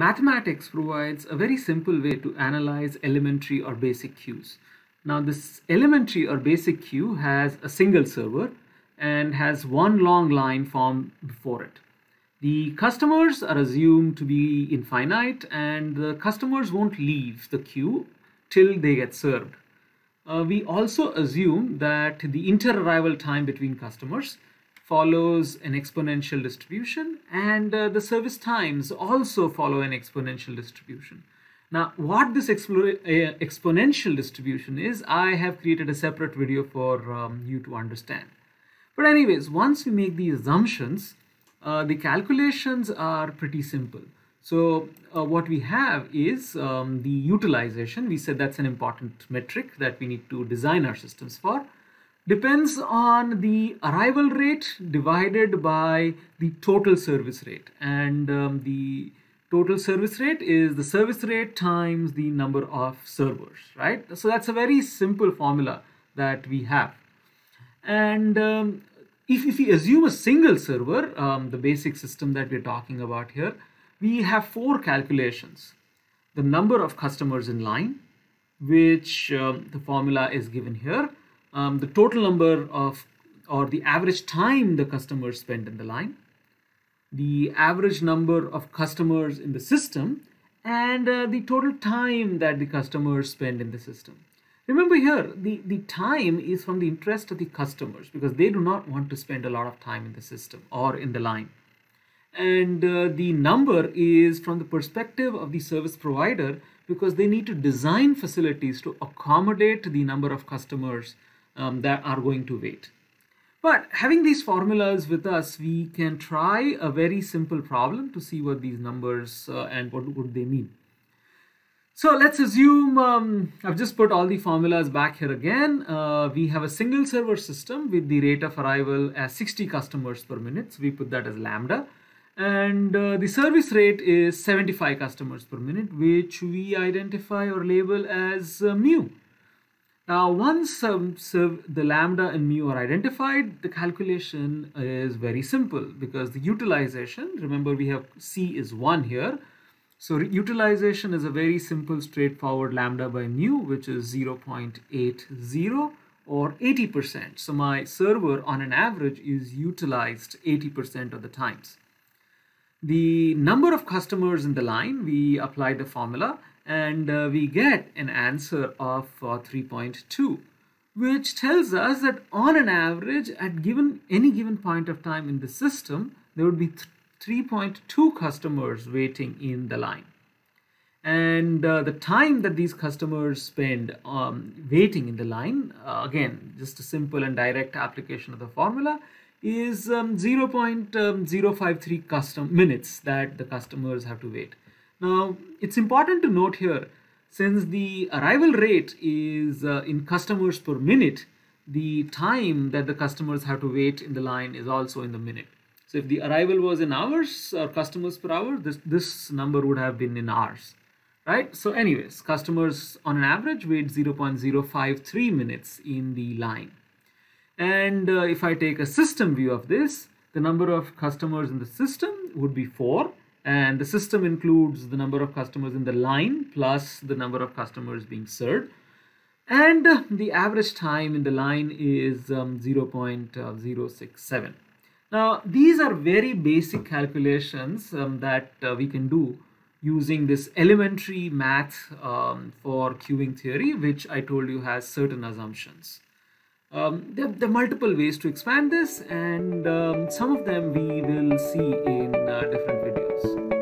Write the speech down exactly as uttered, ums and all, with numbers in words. Mathematics provides a very simple way to analyze elementary or basic queues. Now this elementary or basic queue has a single server and has one long line formed before it. The customers are assumed to be infinite, and the customers won't leave the queue till they get served. Uh, we also assume that the inter-arrival time between customers follows an exponential distribution, and uh, the service times also follow an exponential distribution. Now, what this expo uh, exponential distribution is, I have created a separate video for um, you to understand. But anyways, once we make the assumptions, uh, the calculations are pretty simple. So uh, what we have is um, the utilization. We said that's an important metric that we need to design our systems for. Depends on the arrival rate divided by the total service rate. And um, the total service rate is the service rate times the number of servers, right? So that's a very simple formula that we have. And um, if, if we assume a single server, um, the basic system that we're talking about here, we have four calculations. The number of customers in line, which um, the formula is given here. Um, the total number of, or the average time the customers spend in the line, the average number of customers in the system, and uh, the total time that the customers spend in the system. Remember here, the, the time is from the interest of the customers, because they do not want to spend a lot of time in the system or in the line. And uh, the number is from the perspective of the service provider, because they need to design facilities to accommodate the number of customers Um, that are going to wait. But having these formulas with us, we can try a very simple problem to see what these numbers uh, and what would they mean. So let's assume, um, I've just put all the formulas back here again. Uh, we have a single server system with the rate of arrival as sixty customers per minute. So we put that as lambda. And uh, the service rate is seventy-five customers per minute, which we identify or label as uh, mu. Now, once um, so the lambda and mu are identified, the calculation is very simple, because the utilization, remember we have C is one here. So utilization is a very simple, straightforward lambda by mu, which is zero point eight zero or eighty percent. So my server on an average is utilized eighty percent of the times. The number of customers in the line, we apply the formula, and uh, we get an answer of uh, three point two, which tells us that on an average at given any given point of time in the system, there would be three point two customers waiting in the line. And uh, the time that these customers spend um, waiting in the line, uh, again, just a simple and direct application of the formula, is um, zero point zero five three custom minutes that the customers have to wait. Now, it's important to note here, since the arrival rate is uh, in customers per minute, the time that the customers have to wait in the line is also in the minute. So if the arrival was in hours or customers per hour, this, this number would have been in hours, right? So anyways, customers on an average wait zero point zero five three minutes in the line. And uh, if I take a system view of this, the number of customers in the system would be four. And the system includes the number of customers in the line plus the number of customers being served. And the average time in the line is um, zero point zero six seven. Now, these are very basic calculations um, that uh, we can do using this elementary math um, for queuing theory, which I told you has certain assumptions. Um, there, there are multiple ways to expand this, and um, some of them we will see in uh, different videos.